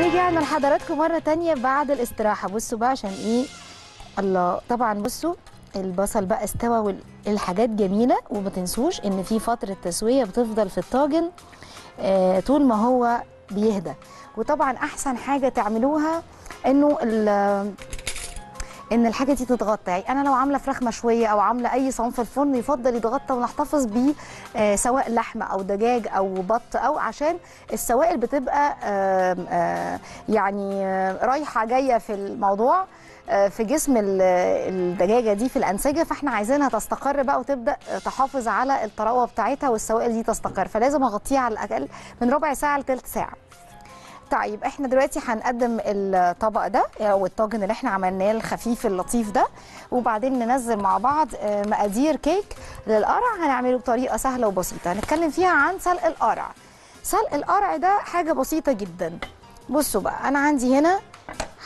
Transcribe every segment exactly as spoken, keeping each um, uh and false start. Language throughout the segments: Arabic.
رجعنا لحضراتكم مرة تانية بعد الاستراحة. بصوا بقى عشان ايه الله. طبعا بصوا البصل بقى استوى والحاجات جميلة، وما تنسوش ان في فترة تسوية بتفضل في الطاجن آه طول ما هو بيهدى. وطبعا احسن حاجة تعملوها انه ان الحاجه دي تتغطى. يعني انا لو عامله فراخ مشويه او عامله اي صنف في الفرن يفضل يتغطى ونحتفظ بيه، آه سواء لحمه او دجاج او بط، او عشان السوائل بتبقى آه آه يعني آه رايحه جايه في الموضوع آه في جسم الدجاجه دي في الانسجه، فاحنا عايزينها تستقر بقى وتبدا تحافظ على الطراوه بتاعتها والسوائل دي تستقر، فلازم اغطيها على الاقل من ربع ساعه لثلث ساعه. طيب احنا دلوقتي هنقدم الطبق ده او الطاجن اللي احنا عملناه الخفيف اللطيف ده، وبعدين ننزل مع بعض مقادير كيك للقرع. هنعمله بطريقه سهله وبسيطه، هنتكلم فيها عن سلق القرع. سلق القرع ده حاجه بسيطه جدا. بصوا بقى انا عندي هنا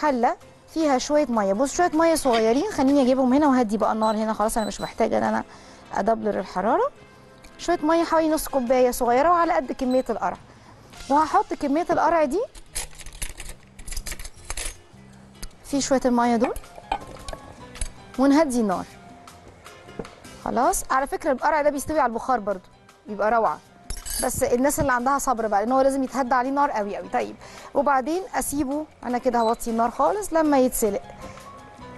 حله فيها شويه ميه، بص شويه ميه صغيرين، خليني اجيبهم هنا وهدي بقى النار هنا خلاص، انا مش محتاجه ان انا ادبلر الحراره. شويه ميه حوالي نص كوبايه صغيره وعلى قد كميه القرع. وهحط كمية القرع دي في شوية المية دول ونهدي النار خلاص. على فكرة القرع ده بيستوي على البخار برضو، بيبقى روعة، بس الناس اللي عندها صبر بقى لأن هو لازم يتهدى عليه نار قوي قوي. طيب وبعدين أسيبه أنا كده، هوطي النار خالص لما يتسلق.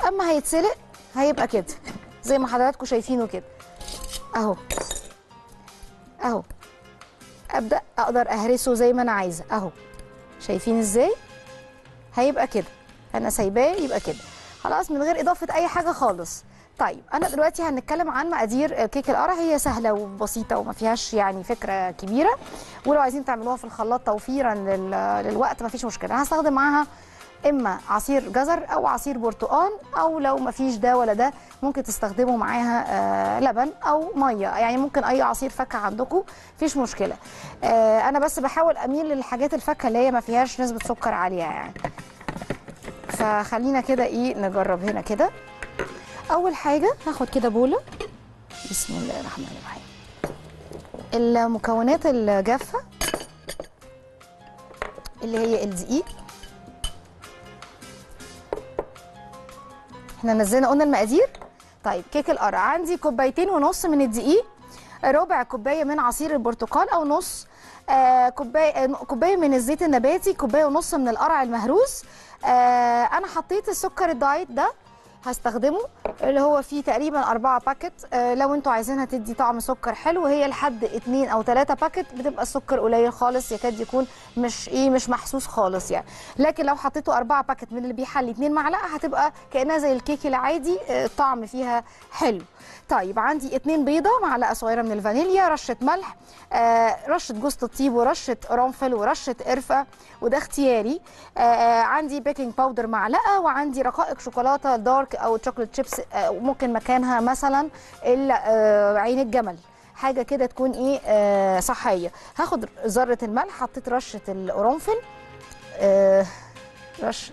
أما هيتسلق هيبقى كده زي ما حضراتكم شايفينه كده أهو أهو، ابدا اقدر اهرسه زي ما انا عايزه اهو، شايفين ازاي هيبقى كده. انا سايباه يبقى كده خلاص من غير اضافه اي حاجه خالص. طيب انا دلوقتي هنتكلم عن مقادير كيك القرع، هي سهله وبسيطه وما فيهاش يعني فكره كبيره، ولو عايزين تعملوها في الخلاط توفيرا للوقت ما فيش مشكله. انا هستخدم معاها اما عصير جزر او عصير برتقال، او لو ما فيش ده ولا ده ممكن تستخدموا معاها آه لبن او ميه، يعني ممكن اي عصير فاكهه عندكم مفيش مشكله. آه انا بس بحاول اميل للحاجات الفاكهه اللي هي ما فيهاش نسبه سكر عاليه يعني. فخلينا كده ايه نجرب هنا كده. اول حاجه هاخد كده بوله، بسم الله الرحمن الرحيم، المكونات الجافه اللي هي الدقيق. احنا نزلنا قلنا المقادير. طيب كيك القرع عندي كوبايتين ونص من الدقيق، ربع كوبايه من عصير البرتقال او نص آه كوبايه كوبايه من الزيت النباتي، كوبايه ونص من القرع المهروس. آه انا حطيت السكر الدايت ده هستخدمه اللي هو فيه تقريبا أربعة باكت، آه لو انتوا عايزينها تدي طعم سكر حلو هي لحد اتنين او تلاتة باكت، بتبقى السكر قليل خالص يكاد يكون مش ايه مش محسوس خالص يعني. لكن لو حطيتوا أربعة باكت من اللي بيحلي اتنين معلقه هتبقى كانها زي الكيك العادي، آه الطعم فيها حلو. طيب عندي اتنين بيضه، معلقه صغيره من الفانيليا، رشه ملح، آه رشه جوز الطيب ورشه قرنفل ورشه قرفه وده اختياري. آه عندي بيكنج باودر معلقه، وعندي رقائق شوكولاته دارك او تشوكليت شيبس، آه ممكن مكانها مثلا آه عين الجمل، حاجه كده تكون ايه آه صحيه. هاخد ذره الملح، حطيت رشه القرنفل آه رشه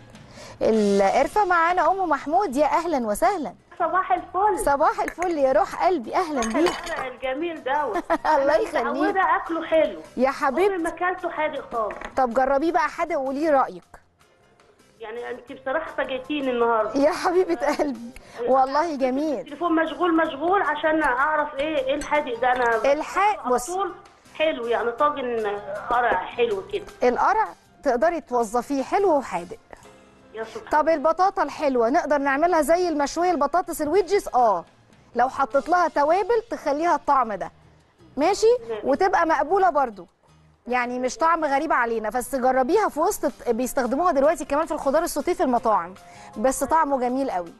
القرفه. معانا ام محمود، يا اهلا وسهلا. صباح الفل. صباح الفل يا روح قلبي، اهلا بيك. القرع الجميل دوت الله يخليك. متعوده اكله حلو يا حبيبتي، عمري ما اكلته حادق خالص. طب جربيه بقى حادق وقولي رايك. يعني انت بصراحه فاجئتيني النهارده يا حبيبه قلبي، والله جميل. التليفون مشغول مشغول عشان اعرف ايه ايه الحادق ده. انا الحادق بص حلو، يعني طاجن قرع حلو كده. القرع تقدري توظفيه حلو وحادق. طب البطاطا الحلوه نقدر نعملها زي المشويه، البطاطس الويدجز اه لو حطيت لها توابل تخليها الطعم ده ماشي وتبقى مقبوله برضو، يعني مش طعم غريب علينا. بس جربيها في وسط، بيستخدموها دلوقتي كمان في الخضار السوتيه في المطاعم، بس طعمه جميل قوي.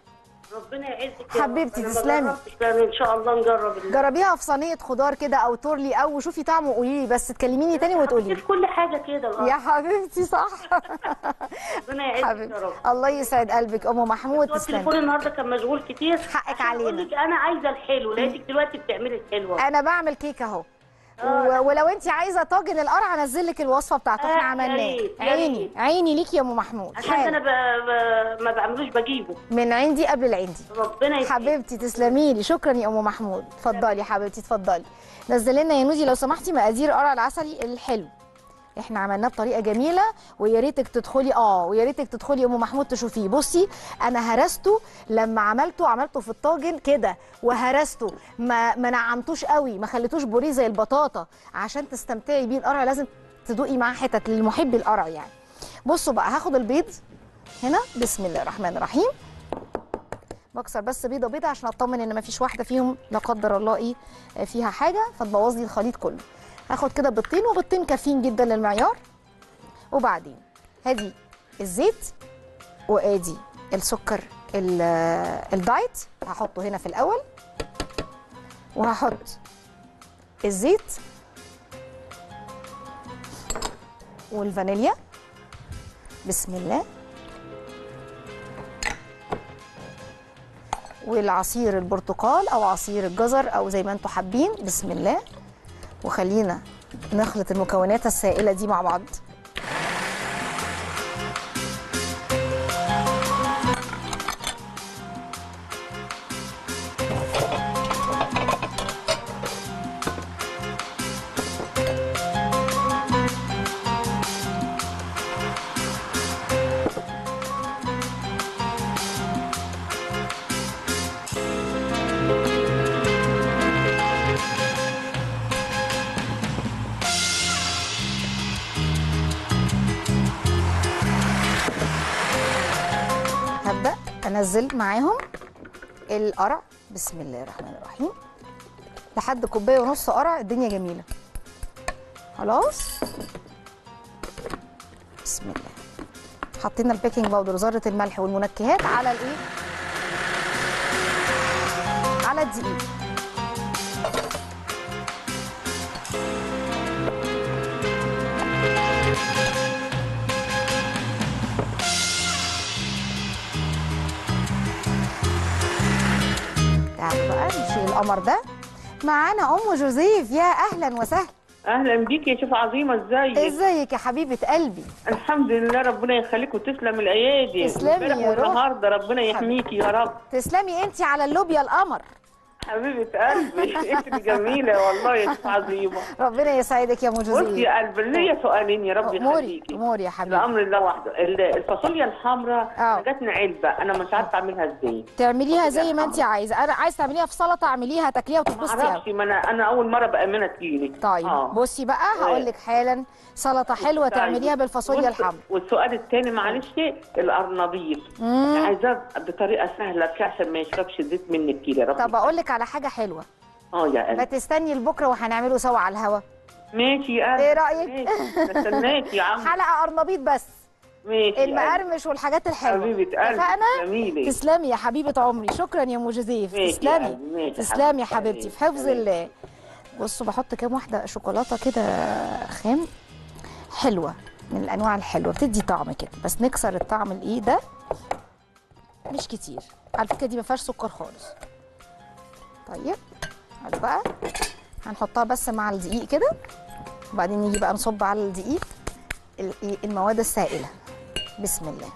ربنا يعزك حبيبتي، تسلمي. ان شاء الله نجرب اللي. جربيها في صينيه خضار كده او تورلي او شوفي طعمه وقولي لي، بس تكلميني تاني وتقولي لي في كل حاجه كده الأرض. يا حبيبتي صح ربنا يعزك يا رب. الله يسعد قلبك ام محمود، تسلمي. التليفون النهارده كان مشغول كتير، حقك علينا. انا عايزه الحلو، لقيتك دلوقتي بتعملي الحلو. انا بعمل كيكه اهو، و... ولو انت عايزه طاجن القرع هنزل لك الوصفه بتاعته احنا عملناه. عيني عيني ليكي يا ام محمود، عشان انا ب... ب... ما بعملوش، بجيبه من عندي قبل العندي. ربنا يسلمك حبيبتي، تسلمي لي. شكرا يا ام محمود. اتفضلي حبيبتي اتفضلي. نزل لنا يا نودي لو سمحتي مقادير قرع العسلي الحلو. احنا عملناه بطريقه جميله، ويا ريتك تدخلي اه ويا ريتك تدخلي ام محمود تشوفيه. بصي انا هرسته لما عملته عملته في الطاجن كده وهرسته، ما ما نعمتوش قوي، ما خليتوش بوريه زي البطاطا. عشان تستمتعي بيه القرع لازم تدوقي معاه حتت، لمحبي القرع يعني. بصوا بقى، هاخد البيض هنا، بسم الله الرحمن الرحيم. بكسر بس بيضه بيضه عشان اطمن ان ما فيش واحده فيهم لا قدر الله ايه فيها حاجه فتبوظ لي الخليط كله. هاخد كده بيضتين، وبيضتين كافيين جدا للمعيار. وبعدين هادي الزيت وادي السكر الدايت هحطه هنا في الاول، وهحط الزيت والفانيليا. بسم الله، والعصير البرتقال او عصير الجزر او زي ما انتم حابين. بسم الله، وخلينا نخلط المكونات السائله دي مع بعض. انزل معاهم القرع بسم الله الرحمن الرحيم لحد كوبايه ونص قرع. الدنيا جميله خلاص. بسم الله، حطينا البيكنج باودر وذره الملح والمنكهات على الايه، على الدقيق. نشيل القمر ده معانا. ام جوزيف، يا اهلا وسهلا. اهلا بيكي يا شيف عظيمه، ازيك؟ ازيك يا حبيبه قلبي؟ الحمد لله، ربنا يخليك وتسلم الايادي. تسلمي يا رب. النهارده ربنا يحميكي يا رب. تسلمي انت على اللوبيا القمر حبيبه قلبي. انت جميله والله يا شيف عظيمه. ربنا يسعدك يا ام جوزيف. بصي يا قلبي، ليا سؤالين يا رب يخليكي. اموري يا حبيبي، الامر لله وحده. الفاصوليا الحمراء جاتنا علبه، انا مش عارفه اعملها ازاي. تعمليها زي ما انت عايزه، انا عايز تعمليها في سلطه اعمليها تاكليها وتتبسطي. ما اعرفش، ما انا انا اول مره بامانه تجيلي. طيب آه. بصي بقى، هقول لك حالا سلطه حلوه تعمليها بالفاصوليا الحمراء. والسؤال الثاني معلش، القرنبيط عايزاه بطريقه سهله عشان ما يشربش زيت منك يا رب. طب اقول لك على حاجه حلوه. اه يا قلبي، ما تستني لبكره وهنعمله سوا على الهوا. ماشي يا قلبي، ايه رايك؟ استناكي يا عم. حلقه قرنبيط بس، ماشي، المقرمش والحاجات الحلوه حبيبه قلبي. اتفقنا؟ تسلمي يا حبيبه عمري. شكرا يا ام جوزيف، تسلمي تسلمي يا حبيبتي، في حفظ الله. بصوا بحط كام واحده شوكولاته كده خام حلوه، من الانواع الحلوه بتدي طعم كده، بس نكسر الطعم الايه ده مش كتير على فكره، دي ما فيهاش سكر خالص. طيب هات بقى، هنحطها بس مع الدقيق كده، وبعدين نيجي بقى نصب على الدقيق المواد السائله. بسم الله،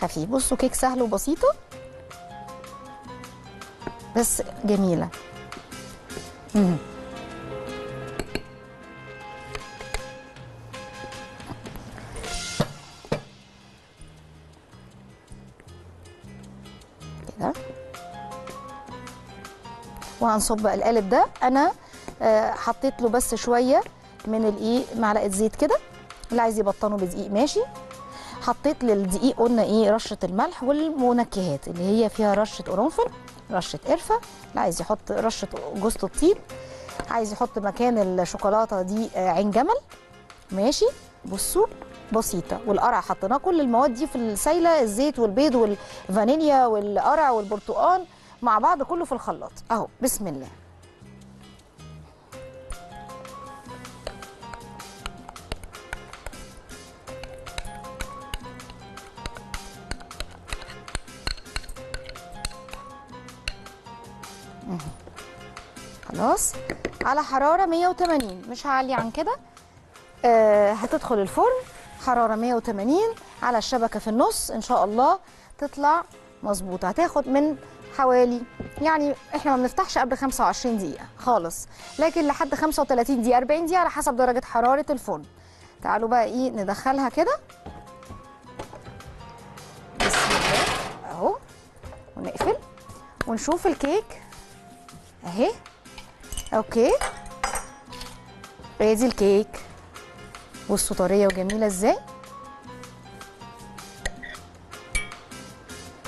خفيف. بصوا كيك سهله وبسيطه بس جميله. امم كده، وهنصب القالب ده. انا حطيت له بس شويه من الايه، معلقه زيت كده، اللي عايز يبطنه بدقيق ماشي. حطيت للدقيق قلنا ايه، رشه الملح والمنكهات اللي هي فيها رشه قرنفل، رشه قرفه، اللي عايز يحط رشه جوز الطيب، عايز يحط مكان الشوكولاته دي عين جمل ماشي. بصوا بسيطه. والقرع حطيناه، كل المواد دي في السايله، الزيت والبيض والفانيليا والقرع والبرتقال مع بعض، كله في الخلاط اهو. بسم الله، خلاص. على حراره مية وتمانين، مش هعلي عن كده. آه هتدخل الفرن حراره مية وتمانين على الشبكه في النص، ان شاء الله تطلع مظبوطه. هتاخد من حوالي يعني احنا ما بنفتحش قبل خمسة وعشرين دقيقة خالص، لكن لحد خمسة وثلاثين دقيقة أربعين دقيقة على حسب درجة حرارة الفرن. تعالوا بقى ايه ندخلها كده اهو ونقفل ونشوف الكيك اهي. اوكي ادي الكيك، بصوا طريه وجميله ازاي.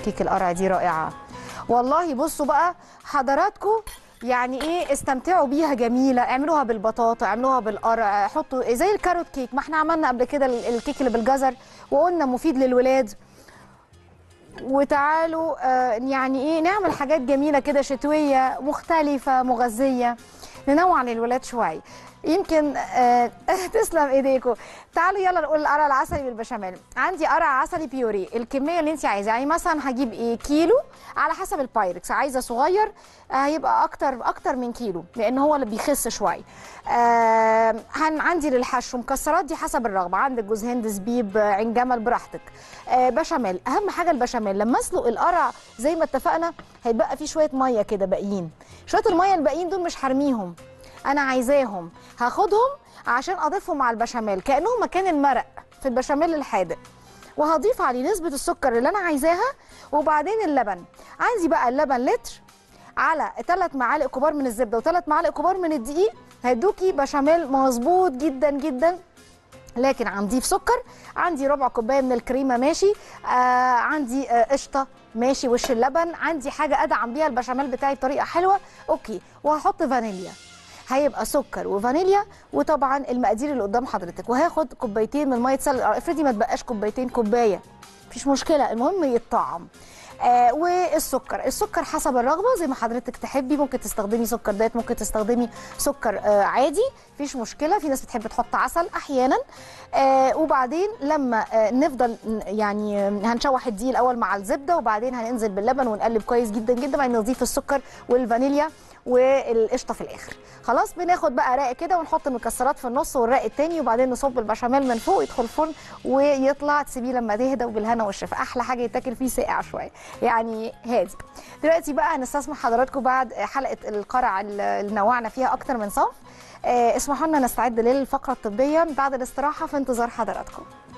كيك القرع دي رائعه والله. بصوا بقى حضراتكم يعني ايه، استمتعوا بيها جميله، اعملوها بالبطاطا، اعملوها بالقرع، حطوا زي الكاروت كيك، ما احنا عملنا قبل كده الكيك اللي بالجزر وقلنا مفيد للولاد. وتعالوا آه يعني ايه نعمل حاجات جميله كده شتويه مختلفه مغذيه، ننوع للولاد شويه يمكن. آه تسلم ايديكم. تعالوا يلا نقول القرع العسلي بالبشاميل. عندي قرع عسلي بيوري، الكميه اللي انت عايزاها، يعني مثلا هجيب ايه كيلو على حسب البايركس، عايزه صغير هيبقى آه اكتر اكتر من كيلو لان هو اللي بيخس شويه. آه عندي للحشو مكسرات دي حسب الرغبه، عندك جوز هند، زبيب، عين جمل، براحتك. آه بشاميل، اهم حاجه البشاميل لما اسلق القرع زي ما اتفقنا هيتبقى فيه شويه ميه كده باقيين، شويه الميه الباقيين دول مش هرميهم، انا عايزاهم هاخدهم عشان اضيفهم مع البشاميل كانهم مكان المرق في البشاميل الحادق، وهضيف عليه نسبه السكر اللي انا عايزاها. وبعدين اللبن، عندي بقى اللبن لتر على ثلاث معالق كبار من الزبده وثلاث معالق كبار من الدقيق، هيدوكي بشاميل مظبوط جدا جدا. لكن هنضيف سكر، عندي ربع كوبايه من الكريمه ماشي، آه عندي قشطه آه ماشي وش اللبن، عندي حاجه ادعم بيها البشاميل بتاعي بطريقه حلوه اوكي. وهحط فانيليا، هيبقى سكر وفانيليا وطبعا المقادير اللي قدام حضرتك. وهاخد كوبايتين من ميه سلق، افرضي ما تبقاش كوبايتين كوبايه مفيش مشكله، المهم يتطعم. آه والسكر، السكر حسب الرغبه زي ما حضرتك تحبي، ممكن تستخدمي سكر دايت، ممكن تستخدمي سكر آه عادي مفيش مشكله، في ناس بتحب تحط عسل احيانا. آه وبعدين لما آه نفضل يعني هنشوح الدقيق الاول مع الزبده وبعدين هننزل باللبن ونقلب كويس جدا جدا، بعدين نضيف السكر والفانيليا والقشطه في الاخر. خلاص بناخد بقى راق كده ونحط المكسرات في النص والراق التاني، وبعدين نصب البشاميل من فوق يدخل الفرن ويطلع، تسيبيه لما تهدى وبالهنا والشفا. احلى حاجه يتاكل فيه ساقع شويه يعني هادي. دلوقتي بقى هنستسمح حضراتكم بعد حلقه القرع اللي نوعنا فيها اكتر من صنف، اسمحوا لنا نستعد للفقره الطبيه بعد الاستراحه في انتظار حضراتكم.